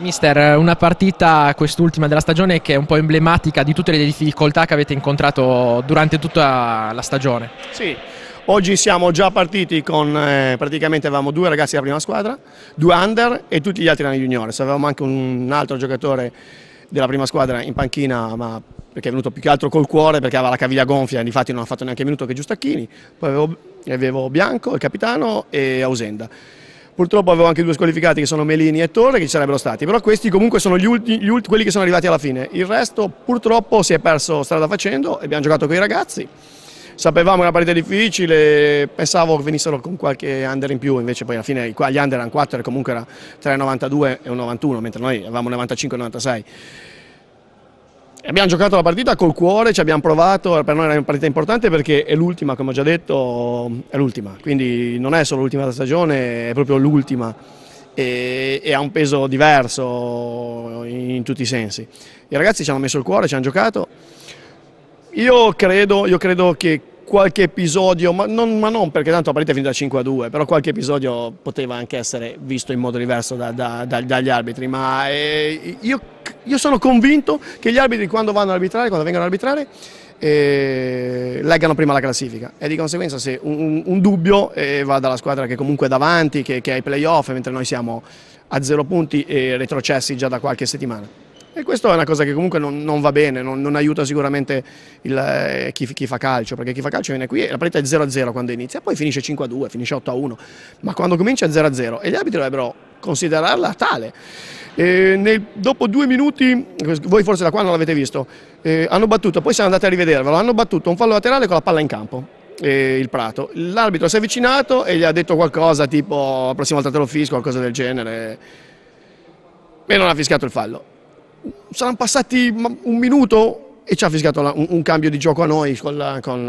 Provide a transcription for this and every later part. Mister, una partita quest'ultima della stagione che è un po' emblematica di tutte le difficoltà che avete incontrato durante tutta la stagione. Sì, oggi siamo già partiti con praticamente avevamo due ragazzi della prima squadra, due under e tutti gli altri erano junior. Avevamo anche un altro giocatore della prima squadra in panchina, ma perché è venuto più che altro col cuore, perché aveva la caviglia gonfia, infatti non ha fatto neanche un minuto, che Giustacchini. Poi avevo Bianco, il capitano, e Ausenda. Purtroppo avevo anche due squalificati che sono Melini e Torre, che ci sarebbero stati, però questi comunque sono quelli che sono arrivati alla fine. Il resto purtroppo si è perso strada facendo e abbiamo giocato con i ragazzi. Sapevamo che era una partita difficile, pensavo che venissero con qualche under in più, invece poi alla fine gli under erano 4 e comunque era 3,92 e 1,91, mentre noi avevamo 95 e 96. Abbiamo giocato la partita col cuore, ci abbiamo provato, per noi era una partita importante perché è l'ultima, come ho già detto, è l'ultima, quindi non è solo l'ultima della stagione, è proprio l'ultima e ha un peso diverso in tutti i sensi. I ragazzi ci hanno messo il cuore, ci hanno giocato, io credo che qualche episodio, ma non perché tanto la partita è finita 5-2, però qualche episodio poteva anche essere visto in modo diverso dagli arbitri, ma io sono convinto che gli arbitri quando vanno ad arbitrare, quando vengono ad arbitrare, leggano prima la classifica e di conseguenza se un dubbio va dalla squadra che comunque è davanti, che è ai playoff, mentre noi siamo a 0 punti e retrocessi già da qualche settimana. E questa è una cosa che comunque non va bene, non aiuta sicuramente chi fa calcio, perché chi fa calcio viene qui e la partita è 0-0 quando inizia, poi finisce 5-2, finisce 8-1, ma quando comincia è 0-0 e gli arbitri dovrebbero considerarla tale. Dopo 2 minuti, voi forse da qua non l'avete visto, hanno battuto, poi siamo andati a rivedervelo, hanno battuto un fallo laterale con la palla in campo. Il Prato, l'arbitro si è avvicinato e gli ha detto qualcosa tipo la prossima volta te lo fisco, qualcosa del genere, e non ha fischiato il fallo. Saranno passati 1 minuto e ci ha fischiato un cambio di gioco a noi con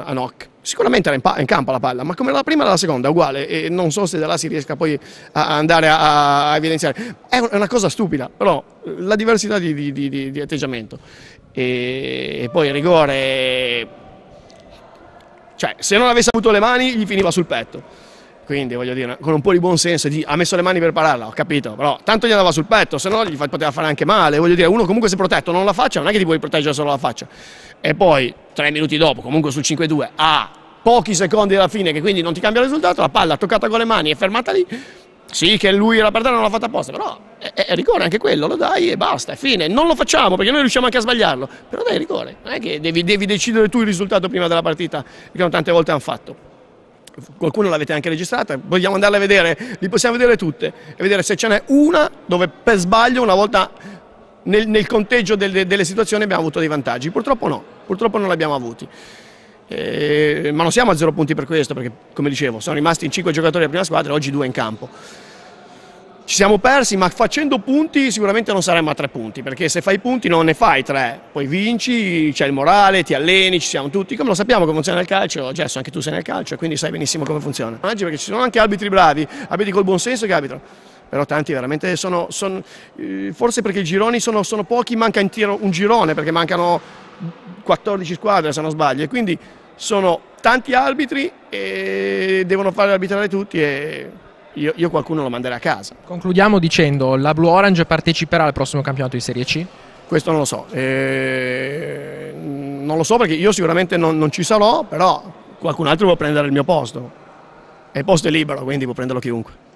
Anok. Sicuramente era in campo la palla, ma come la prima era la seconda, uguale, e non so se da là si riesca poi a andare a evidenziare. È una cosa stupida, però la diversità di atteggiamento. E poi il rigore, cioè se non avesse avuto le mani gli finiva sul petto. Quindi voglio dire, con un po' di buon senso, ha messo le mani per pararla, ho capito, però tanto gli andava sul petto, se no gli poteva fare anche male, voglio dire, uno comunque si è protetto, non la faccia, non è che ti puoi proteggere solo la faccia. E poi 3 minuti dopo, comunque sul 5-2, a pochi secondi dalla fine, che quindi non ti cambia il risultato, la palla toccata con le mani è fermata lì, sì che lui la perdita non l'ha fatta apposta, però è rigore anche quello, lo dai e basta, è fine, non lo facciamo perché noi riusciamo anche a sbagliarlo, però dai rigore, non è che devi decidere tu il risultato prima della partita, che tante volte hanno fatto. Qualcuno l'avete anche registrata, vogliamo andarla a vedere, li possiamo vedere tutte e vedere se ce n'è una dove per sbaglio una volta nel conteggio delle situazioni abbiamo avuto dei vantaggi, purtroppo no, purtroppo non li abbiamo avuti, ma non siamo a 0 punti per questo, perché come dicevo sono rimasti in 5 giocatori della prima squadra e oggi 2 in campo. Ci siamo persi, ma facendo punti sicuramente non saremmo a 3 punti, perché se fai punti non ne fai 3, poi vinci, c'è il morale, ti alleni, ci siamo tutti, come lo sappiamo come funziona il calcio, Gesso, anche tu sei nel calcio, quindi sai benissimo come funziona. Oggi perché ci sono anche arbitri bravi, arbitri col buon senso che arbitrano, però tanti veramente sono forse perché i gironi sono pochi, manca in tiro un girone, perché mancano 14 squadre se non sbaglio, e quindi sono tanti arbitri e devono fare arbitrare tutti e... Io qualcuno lo manderei a casa. Concludiamo dicendo, la Blue Orange parteciperà al prossimo campionato di Serie C? Questo non lo so, non lo so perché io sicuramente non ci sarò, però qualcun altro può prendere il mio posto, e il posto è libero, quindi può prenderlo chiunque.